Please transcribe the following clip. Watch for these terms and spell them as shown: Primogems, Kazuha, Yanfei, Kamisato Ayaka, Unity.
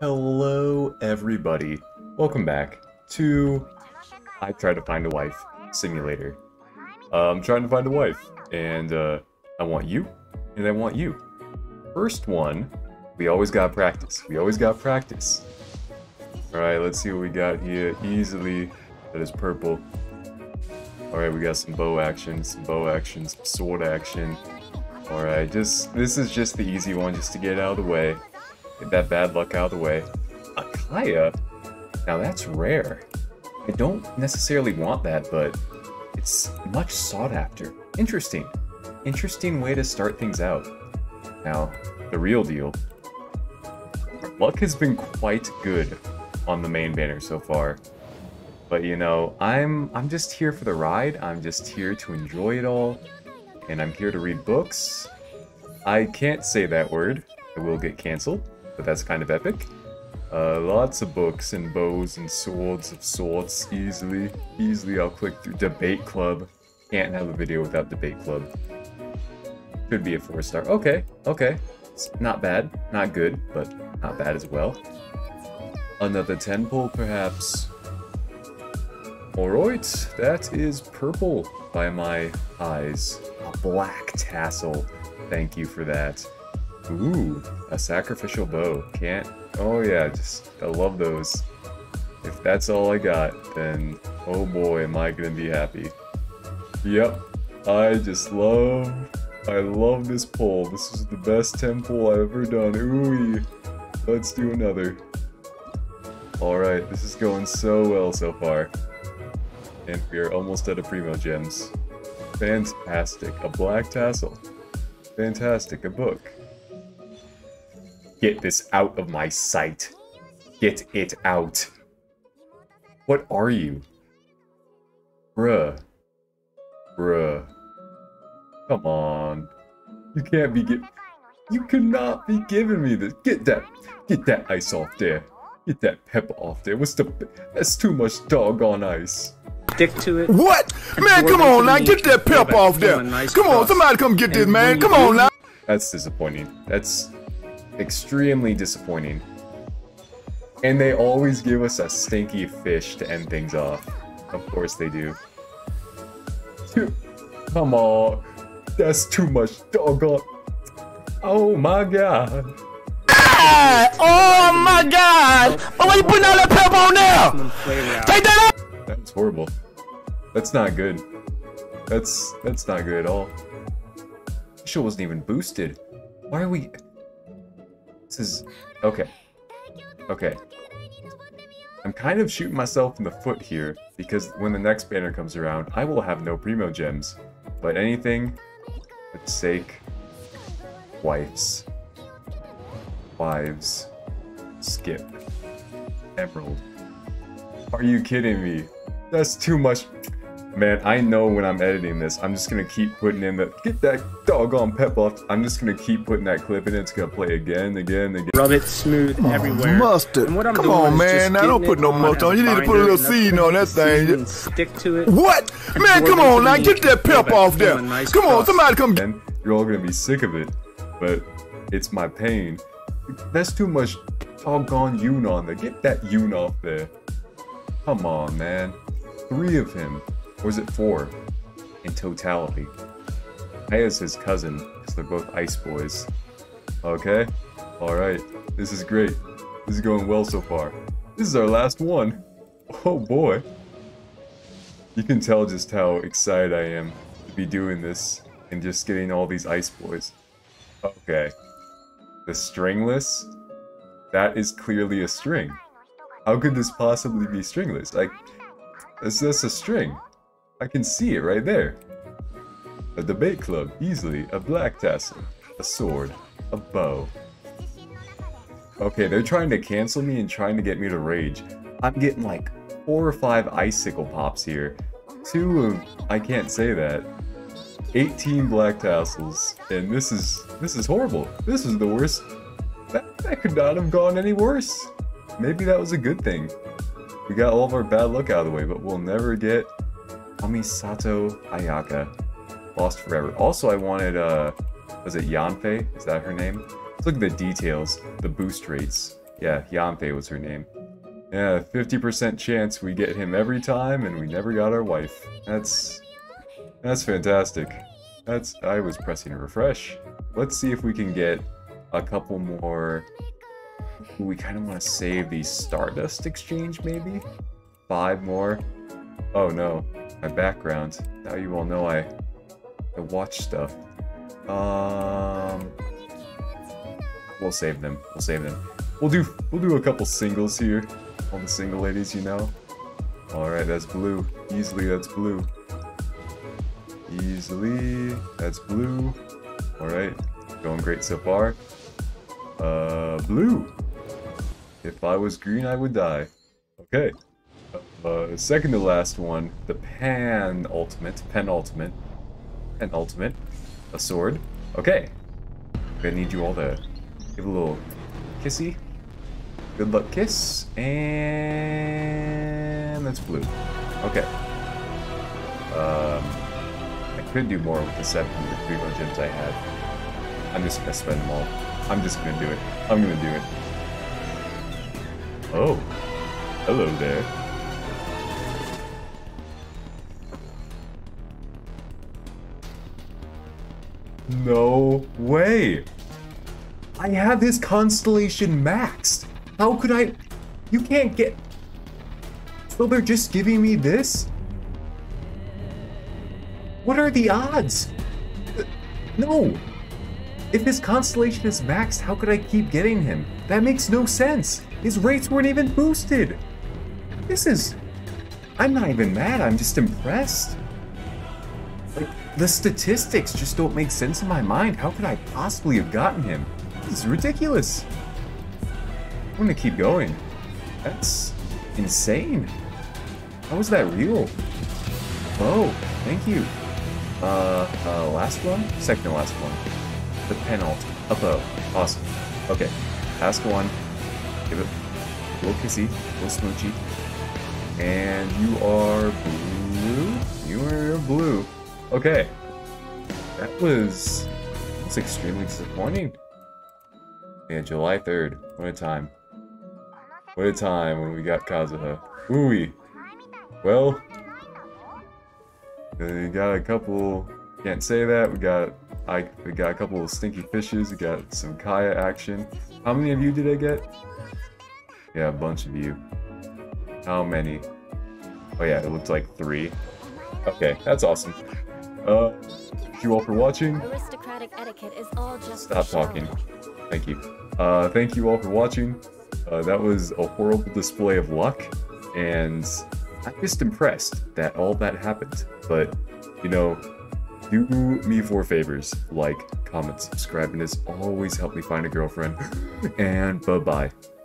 Hello everybody, welcome back to I Tried to Find a Wife Simulator. I'm trying to find a wife, and I want you, and I want you. First one, we always gotta practice, Alright, let's see what we got here, easily, that is purple. Alright, we got some bow action, some sword action. Alright, this is just the easy one, just to get out of the way. Get that bad luck out of the way. Akaya? Now that's rare. I don't necessarily want that, but it's much sought after. Interesting. Interesting way to start things out. Now, the real deal. Luck has been quite good on the main banner so far. But you know, I'm just here for the ride. I'm just here to enjoy it all. And I'm here to read books. I can't say that word. It will get cancelled. But that's kind of epic. Lots of books and bows and swords of sorts. Easily I'll click through Debate Club. Can't have a video without Debate Club. Could be a 4-star. Okay. It's not bad. Not good, but not bad as well. Another 10 pull, perhaps. Alright, that is purple by my eyes. A black tassel. Thank you for that. Ooh, a sacrificial bow. Can't... Oh yeah, just... I love those. If that's all I got, then... Oh boy, am I gonna be happy. Yep. I just love... I love this pull. This is the best 10 pull I've ever done. Ooh, let's do another. Alright, this is going so well so far. And we are almost out of Primogems. Fantastic. A black tassel. Fantastic. A book. Get this out of my sight. Get it out. What are you? Bruh. Come on. You cannot be giving me this. Get that ice off there. Get that pepper off there. That's too much doggone ice. Stick to it. What? Man, come on now. Get that pepper off there. Come on, somebody come get this, man. Come on now. That's disappointing. That's... extremely disappointing. And they always give us a stinky fish to end things off. Of course they do. Come on. That's too much doggone. Oh my god. Oh my god. But why you putting all that pepper on there? Take that out. That's horrible. That's not good. That's not good at all. She wasn't even boosted. Why are we... This is... Okay. I'm kind of shooting myself in the foot here, because when the next banner comes around, I will have no Primogems. But anything, for the sake, wives, skip, emerald. Are you kidding me? That's too much... Man, I know when I'm editing this, I'm just gonna keep putting in the... Get that doggone pep off. I'm just gonna keep putting that clip in. It's gonna play again. Rub it smooth everywhere. Mustard. And what I'm Come on, man. Now don't put no mustard on. You need to put a little seed on that thing. Stick to it. What? Man, come on now. Get that pep off there. Nice come on, somebody come get... You're all gonna be sick of it, but it's my pain. That's too much doggone Yoon on there. Get that Yoon off there. Come on, man. 3 of him. Or is it 4? In totality. Aya's his cousin, because they're both ice boys. Okay? Alright. This is great. This is going well so far. This is our last one. Oh boy. You can tell just how excited I am to be doing this and just getting all these ice boys. Okay. The stringless? That is clearly a string. How could this possibly be stringless? Like, is this a string? I can see it right there. A debate club, easily. A black tassel. A sword. A bow. Okay, they're trying to cancel me and trying to get me to rage. I'm getting like 4 or 5 icicle pops here. 2 of... I can't say that. 18 black tassels. And this is horrible. This is the worst. That could not have gone any worse. Maybe that was a good thing. We got all of our bad luck out of the way, but we'll never get... Kamisato Ayaka. Lost forever. Also, I wanted, was it Yanfei? Is that her name? Let's look at the details. The boost rates. Yeah, Yanfei was her name. Yeah, 50% chance we get him every time, and we never got our wife. That's fantastic. I was pressing refresh. Let's see if we can get a couple more. Ooh, we kind of want to save the Stardust Exchange, maybe? 5 more. Oh no, my background. Now you all know I watch stuff. We'll save them. We'll save them. We'll do a couple singles here. All the single ladies, you know. Alright, that's blue. Easily, that's blue. Easily, that's blue. Alright, going great so far. Blue. If I was green, I would die. Okay. Second to last one, the penultimate, a sword. Okay. I'm gonna need you all to give a little kissy. Good luck kiss, and that's blue. Okay. I could do more with the 7 Primogems I had. I'm just gonna spend them all. I'm just gonna do it. I'm gonna do it. Oh, hello there. No way! I have his constellation maxed! How could I? You can't get... So they're just giving me this? What are the odds? No! If his constellation is maxed, how could I keep getting him? That makes no sense. His rates weren't even boosted. This is... I'm not even mad, I'm just impressed. Like, the statistics just don't make sense in my mind. How could I possibly have gotten him? This is ridiculous. I'm gonna keep going. That's insane. How is that real? Oh, thank you. Last one? Second to last one. The penultimate. Up-oh. Awesome. Okay. Last one. Give it a little kissy, a little smoochy. And you are blue. You are blue. Okay. That's extremely disappointing. Yeah, July 3rd. What a time. What a time when we got Kazuha. Ooh-wee. Well, we got a couple... Can't say that. We got a couple of stinky fishes, we got some Kaya action. How many of you did I get? Yeah, a bunch of you. How many? Oh yeah, it looked like 3. Okay, that's awesome. Thank you all for watching. Stop talking. Thank you. Thank you all for watching. That was a horrible display of luck, and I'm just impressed that all that happened. But, you know, do me 4 favors, like, comment, subscribe, and as always, help me find a girlfriend, and bye-bye.